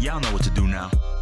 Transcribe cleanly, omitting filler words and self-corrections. Y'all know what to do now.